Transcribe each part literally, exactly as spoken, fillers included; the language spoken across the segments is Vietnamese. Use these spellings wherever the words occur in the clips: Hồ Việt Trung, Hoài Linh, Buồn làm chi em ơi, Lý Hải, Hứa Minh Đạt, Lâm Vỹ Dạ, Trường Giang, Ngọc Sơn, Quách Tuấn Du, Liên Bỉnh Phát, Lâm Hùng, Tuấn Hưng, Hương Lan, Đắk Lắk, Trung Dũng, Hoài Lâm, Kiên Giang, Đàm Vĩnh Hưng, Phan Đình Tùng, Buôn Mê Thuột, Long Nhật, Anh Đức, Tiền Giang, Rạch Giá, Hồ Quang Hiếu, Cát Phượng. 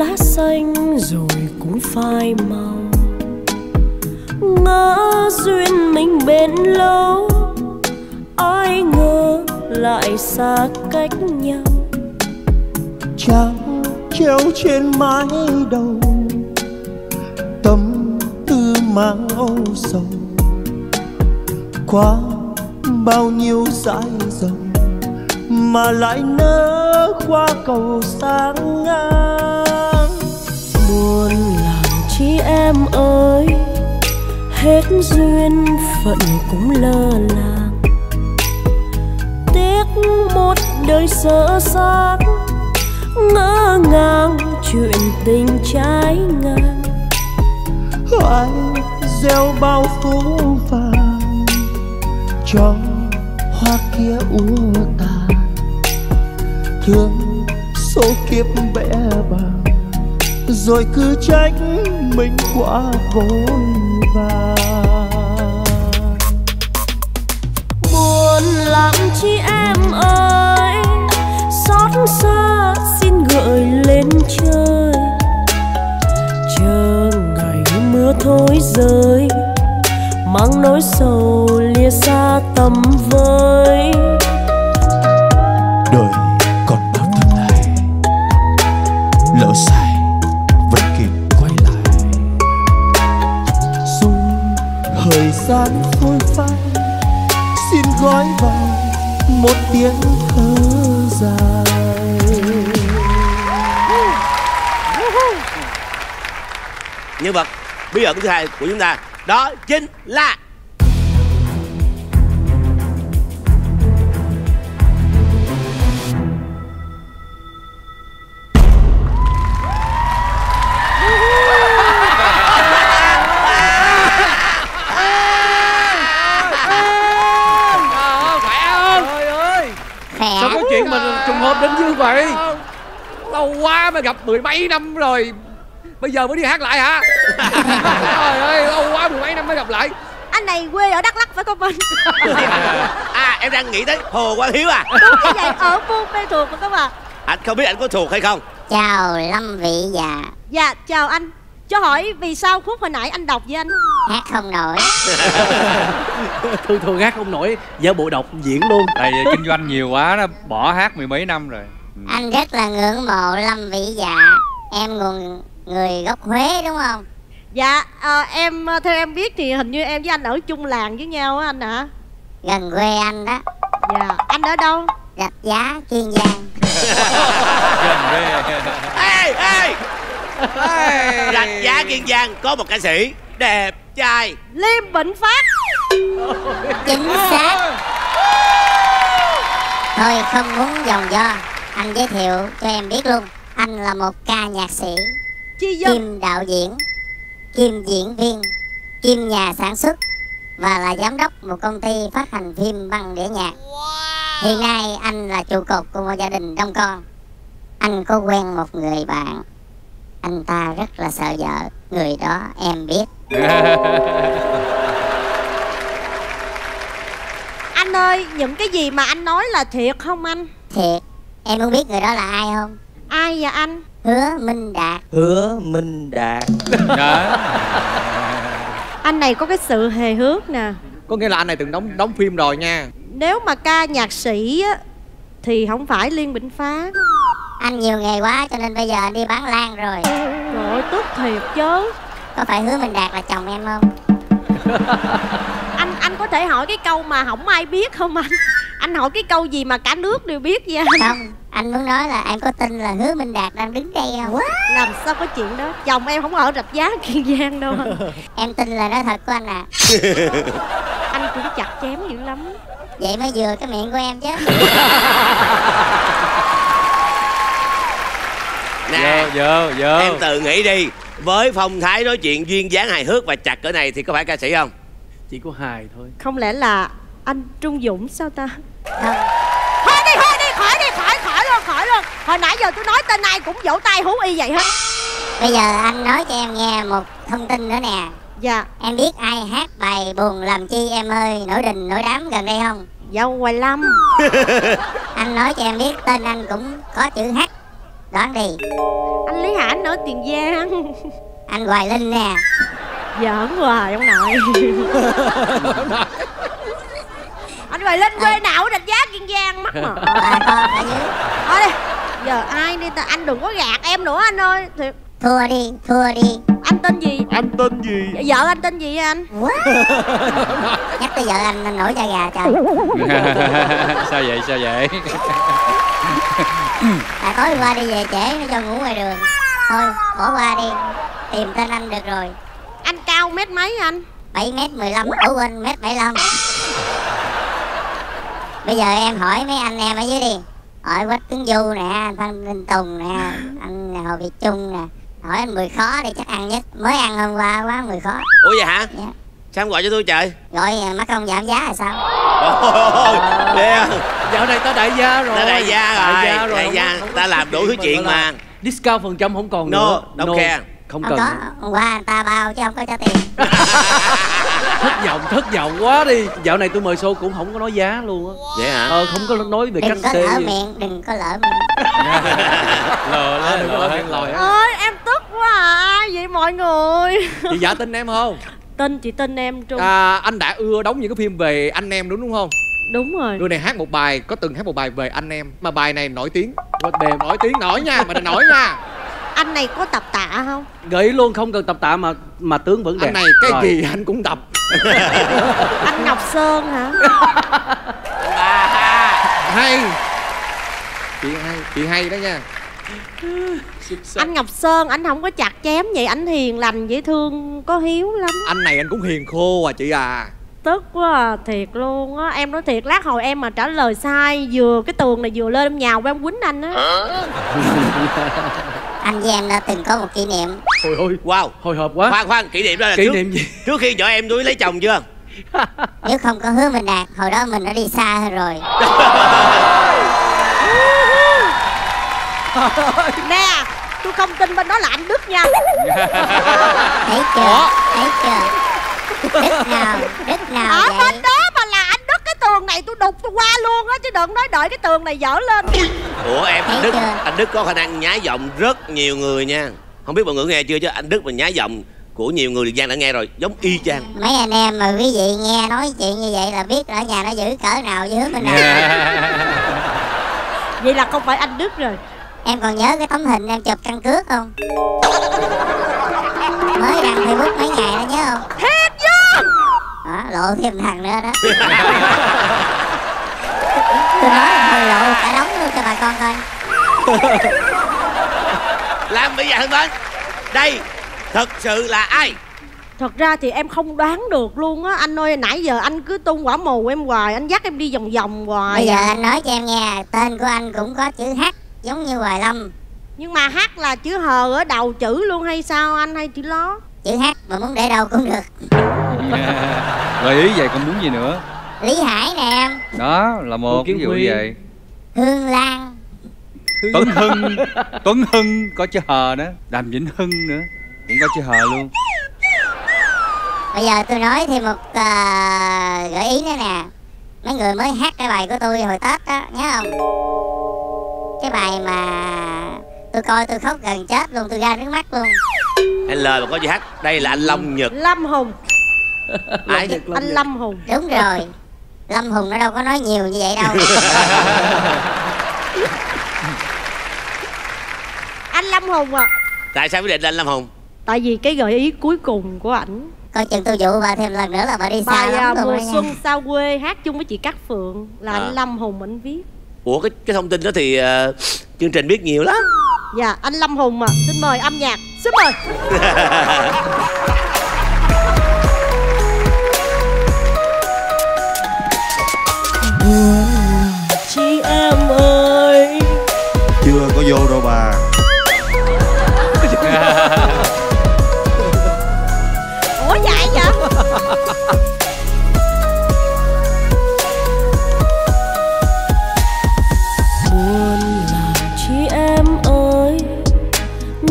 lá xanh rồi cũng phai màu. Ngỡ duyên mình bền lâu, ai ngờ lại xa cách nhau. Trăng treo trên mái đầu, tâm tư mang âu sầu. Qua bao nhiêu dãi dòng mà lại nỡ qua cầu sáng ngang. Buồn làm chi em ơi, hết duyên phận cũng lơ làng. Tiếc một đời sợ xác, ngỡ ngàng chuyện tình trái ngang. Ai gieo bao phố vàng cho hoa kia úa tàn. Thương số kiếp bẽ bàng, rồi cứ trách mình quá vội vàng. Buồn làm chi em ơi, xót xa xin gợi lên trời. Chờ ngày mưa thối rơi, mang nỗi sầu lìa xa tầm vơi. Đời còn bao tương lai, lỡ sai vẫn kịp quay lại. Dù thời gian phôi phai, xin gói vào một tiếng thơ dài. Nhân vật bí ẩn thứ hai của chúng ta đó chính là Sao có chuyện mình trùng hợp đến như vậy? Lâu quá mới gặp mười mấy năm rồi, bây giờ mới đi hát lại hả? Trời ơi, lâu quá mười mấy năm mới gặp lại. Anh này quê ở Đắk Lắk phải không anh? À, em đang nghĩ tới Hồ Quang Hiếu à? Đúng cái vậy, ở Buôn Mê Thuột phải không ạ? Anh không biết anh có thuộc hay không? Chào Lâm Vỹ Dạ. Dạ, chào anh. Cho hỏi vì sao khúc hồi nãy anh đọc với anh? Hát không nổi. Thường thường hát không nổi, giả bộ đọc diễn luôn. Tại vì kinh doanh nhiều quá, nó bỏ hát mười mấy năm rồi. Anh rất là ngưỡng mộ Lâm Vỹ Dạ. Em nguồn người gốc Huế đúng không? Dạ, à, em theo em biết thì hình như em với anh ở chung làng với nhau á anh hả? Gần quê anh đó. Dạ, anh ở đâu? Rạch Giá, Kiên Giang. Gần quê. Ê, ê, ê. Rạch Giá, Kiên Giang có một ca sĩ đẹp trai, Liên Bỉnh Phát. Chính xác. Thôi không muốn dòng do, anh giới thiệu cho em biết luôn. Anh là một ca nhạc sĩ, kiêm đạo diễn, kiêm diễn viên, kiêm nhà sản xuất và là giám đốc một công ty phát hành phim băng đĩa nhạc. Wow. Hiện nay anh là trụ cột của một gia đình đông con. Anh có quen một người bạn, anh ta rất là sợ vợ, người đó em biết. Anh ơi, những cái gì mà anh nói là thiệt không anh? Thiệt. Em muốn biết người đó là ai không? Ai vậy anh? Hứa Minh Đạt. Hứa Minh Đạt. Đó. Anh này có cái sự hề hước nè. Có nghĩa là anh này từng đóng đóng phim rồi nha. Nếu mà ca nhạc sĩ á thì không phải Liên Bỉnh Phát. Anh nhiều nghề quá cho nên bây giờ anh đi bán lan rồi. Trời ơi, tức thiệt chứ. Có phải Hứa Minh Đạt là chồng em không? Anh anh có thể hỏi cái câu mà không ai biết không anh? Anh hỏi cái câu gì mà cả nước đều biết vậy anh? Không, anh muốn nói là em có tin là Hứa Minh Đạt đang đứng đây không? What? Làm sao có chuyện đó, chồng em không ở Rạch Giá, Kiên Giang đâu. Em tin là nói thật của anh à. Anh cũng chặt chém dữ lắm. Vậy mới vừa cái miệng của em chứ. Nè, vô, vô. Em tự nghĩ đi, với phong thái nói chuyện duyên dáng hài hước và chặt cỡ này thì có phải ca sĩ không? Chỉ có hài thôi. Không lẽ là anh Trung Dũng sao ta? Không. Thôi đi, thôi đi, khỏi đi, khỏi, khỏi luôn, khỏi luôn. Hồi nãy giờ tôi nói tên ai cũng vỗ tay hú y vậy hết. Bây giờ anh nói cho em nghe một thông tin nữa nè. Dạ. Em biết ai hát bài Buồn làm chi em ơi, nổi đình nổi đám gần đây không? Dạ, Hoài Lâm. Anh nói cho em biết tên anh cũng có chữ H. Đoán đi. Anh Lý Hải anh ở Tiền Giang. Anh Hoài Linh nè. Giỡn hoài ông nội. Anh Hoài Linh quê à. Nào đánh giá Kiên Giang mắc mờ. Thôi đi. Giờ ai đi ta, anh đừng có gạt em nữa anh ơi. Thiệt. Thua đi, thua đi. Anh tên gì? Anh tên gì? Vợ anh tên gì anh? Nhắc tới vợ anh nổi da gà trời. Sao vậy, sao vậy? À, tối qua đi về trễ nó cho ngủ ngoài đường. Thôi, bỏ qua đi. Tìm tên anh được rồi. Anh cao mét mấy anh? bảy mét mười lăm, ở quên mét bảy mươi lăm. Bây giờ em hỏi mấy anh em ở dưới đi. Hỏi Quách Tuấn Du nè, Phan Đình Tùng nè, anh Hồ Việt Trung nè. Hỏi anh mười khó đi chắc ăn nhất. Mới ăn hôm qua quá mười khó. Ủa vậy hả? Dạ. Sao không gọi cho tôi trời? Gọi mắc không giảm giá là sao? Ôi nè, dạo này ta đại gia rồi. Ta đại gia rồi, đại gia, rồi. Đại gia. Không, không ta làm đủ thứ chuyện mà. Discount phần trăm không còn no, nữa. Don't no, care. Không, không cần có, hôm qua người ta bao chứ không có trả tiền. Thất vọng, thất vọng quá đi. Dạo này tôi mời show cũng không có nói giá luôn á. Vậy hả? Ờ, không có nói về cách xê. Đừng có lỡ miệng, đừng có lỡ miệng. Lờ lên, lờ lên, lờ lên. Ôi, em tức quá à, vậy mọi người. Chị Dạ tin em không? Tin, chị tin em Trung. À, anh đã ưa đóng những cái phim về anh em đúng đúng không? Đúng rồi. Người này hát một bài, có từng hát một bài về anh em. Mà bài này nổi tiếng. Đề nổi tiếng, nổi nha, mà nổi nha. Anh này có tập tạ không? Gợi luôn, không cần tập tạ mà mà tướng vẫn đẹp. Anh này cái rồi. Gì anh cũng tập. Anh Ngọc Sơn hả? À, hay. Chuyện hay, chuyện hay đó nha. Anh Ngọc Sơn, anh không có chặt chém vậy, anh hiền lành dễ thương, có hiếu lắm. Anh này anh cũng hiền khô à chị à. Tức quá à, thiệt luôn á. Em nói thiệt, lát hồi em mà trả lời sai vừa cái tường này vừa lên em nhào với em quýnh anh á. Anh với em đã từng có một kỷ niệm. Ôi ôi, wow, hồi hộp quá. Khoan khoan, kỷ niệm đó là kỷ trước, niệm gì? Trước khi vợ em tôi lấy chồng chưa? Nếu không có Hứa Minh Đạt, hồi đó mình đã đi xa rồi. Nè, tôi không tin bên đó là anh Đức nha. Thấy chưa, thấy chưa? Đức nào, Đức nào ở vậy? Ở bên đó mà là anh Đức, cái tường này tôi đục tôi qua luôn á. Chứ đừng nói đợi cái tường này dở lên. Ủa em, thấy anh Đức chưa? Anh Đức có khả năng nhái giọng rất nhiều người nha. Không biết mọi người nghe chưa chứ anh Đức mà nhái giọng của nhiều người Tiền Giang đã nghe rồi. Giống y chang. Mấy anh em mà quý vị nghe nói chuyện như vậy là biết ở nhà nó giữ cỡ nào dưới mình đâu. Vậy là không phải anh Đức rồi. Em còn nhớ cái tấm hình em chụp căn cước không? Mới đăng Facebook mấy ngày đó nhớ không? Thiệt chứ. Đó, lộ thêm thằng nữa đó. Tôi nói là hồi lộ cả đống luôn cho bà con coi. Lâm Vỹ Dạ thân mến, đây thật sự là ai? Thật ra thì em không đoán được luôn á. Anh ơi, nãy giờ anh cứ tung quả mù em hoài. Anh dắt em đi vòng vòng hoài. Bây giờ anh nói cho em nghe, tên của anh cũng có chữ H giống như Hoài Lâm. Nhưng mà H là chữ hờ ở đầu chữ luôn hay sao anh, hay chữ ló? Chữ H mà muốn để đâu cũng được. Gợi yeah. ý vậy còn muốn gì nữa? Lý Hải nè em. Đó là một ví dụ vậy. Hương Lan. Tuấn Hưng. Tuấn Hưng có chữ hờ đó. Đàm Vĩnh Hưng nữa cũng có chữ hờ luôn. Bây giờ tôi nói thêm một uh, gợi ý nữa nè. Mấy người mới hát cái bài của tôi hồi Tết đó nhớ không? Cái bài mà tôi coi tôi khóc gần chết luôn, tôi ra nước mắt luôn. Anh lời mà có gì hát. Đây là anh Long Nhật. Lâm Hùng. Ai? Nhật, Lâm anh Nhật. Lâm Hùng. Đúng rồi. Lâm Hùng nó đâu có nói nhiều như vậy đâu. Anh Lâm Hùng à. Tại sao quyết định là anh Lâm Hùng? Tại vì cái gợi ý cuối cùng của ảnh. Coi chừng tôi dụ bà thêm lần nữa là bà đi xa bài, lắm. Bài Mùa Xuân nha. Sao Quê hát chung với chị Cát Phượng là à. Anh Lâm Hùng ảnh viết. Ủa cái, cái thông tin đó thì uh, chương trình biết nhiều lắm. Dạ anh Lâm Hùng à, xin mời âm nhạc. Xin mời. Buồn làm chi em ơi. Chưa có vô đâu bà. Ủa vậy vậy? Buồn làm chi em ơi.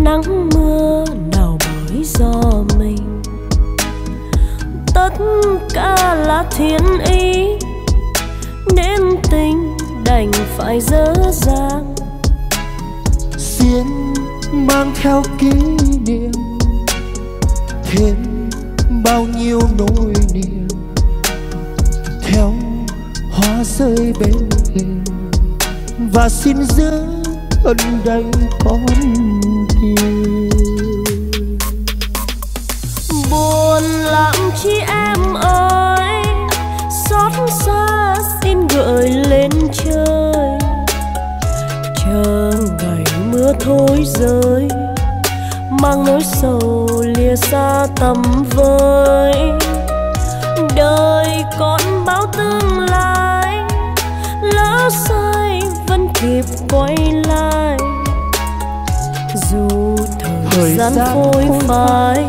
Nắng mưa nào bởi do mình. Tất cả là thiên ý. Nên tình đành phải dở dàng. Xiên mang theo kỷ niệm thêm bao nhiêu nỗi niềm theo hoa rơi bên hiền và xin giữ ân đành con tim. Buồn làm chi em ơi, xót xa xin gợi lên trời, chờ ngày mưa thôi rơi mang nỗi sầu lìa xa tầm vơi. Đời còn bao tương lai, lỡ sai vẫn kịp quay lại, dù thời gian phôi phai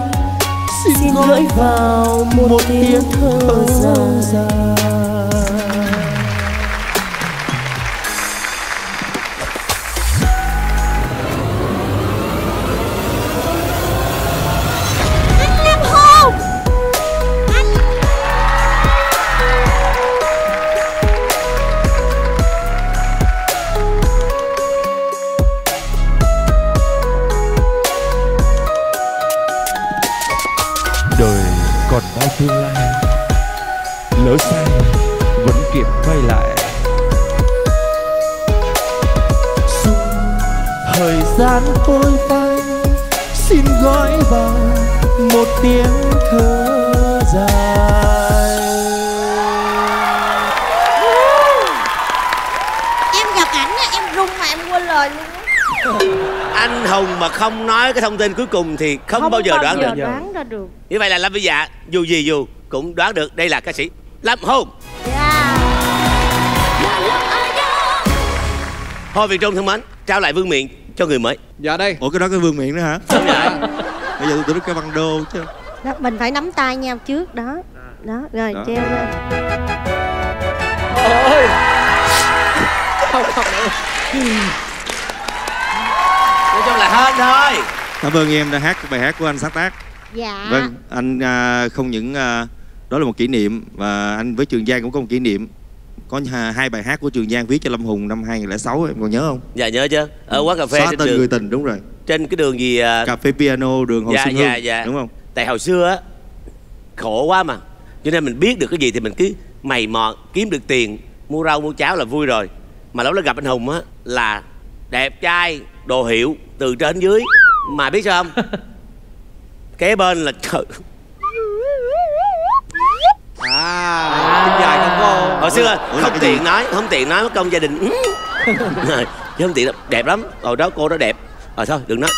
xin gửi vào một, một tiếng thơ dài. Tương lai lỡ sai vẫn kịp quay lại, dù thời gian phôi phai xin gói vào một tiếng thơ dài. Em gặp ảnh em rung mà em quên lời luôn. Anh Hùng mà không nói cái thông tin cuối cùng thì không, không bao giờ, không đoán, giờ được. đoán ra được. Như vậy là Lâm Vỹ Dạ dù gì dù cũng đoán được đây là ca sĩ Lâm Hùng. Yeah. Hồ Việt Trung thân mến, trao lại vương miện cho người mới. Dạ đây. Ủa cái đó cái vương miện nữa hả? Đúng vậy. Bây giờ tôi đứt cái băng đô chứ. Đó, mình phải nắm tay nhau trước đó. Đó rồi đó. Treo lên. Ôi. Không không được. Nói chung là hơn thôi. Cảm ơn em đã hát bài hát của anh sáng tác. Dạ. Vâng, anh à, không những à, đó là một kỷ niệm và anh với Trường Giang cũng có một kỷ niệm. Có à, hai bài hát của Trường Giang viết cho Lâm Hùng năm hai không không sáu, em còn nhớ không? Dạ nhớ chứ. Ở quán cà phê Xóa tên đường... người tình, đúng rồi. Trên cái đường gì à... cà phê piano đường Hồ dạ, Xuân Hương. Dạ, dạ. Đúng không? Tại hồi xưa á khổ quá mà. Cho nên mình biết được cái gì thì mình cứ mày mò kiếm được tiền mua rau mua cháo là vui rồi. Mà lúc đó gặp anh Hùng á là đẹp trai, đồ hiệu từ trên đến dưới mà biết sao không? Kế bên là trời à, à. Dài không có. Hồi xưa ủa, không tiện gì? nói không tiện nói mất công gia đình chứ không tiện. Đẹp lắm, hồi đó cô đó đẹp rồi thôi đừng nói.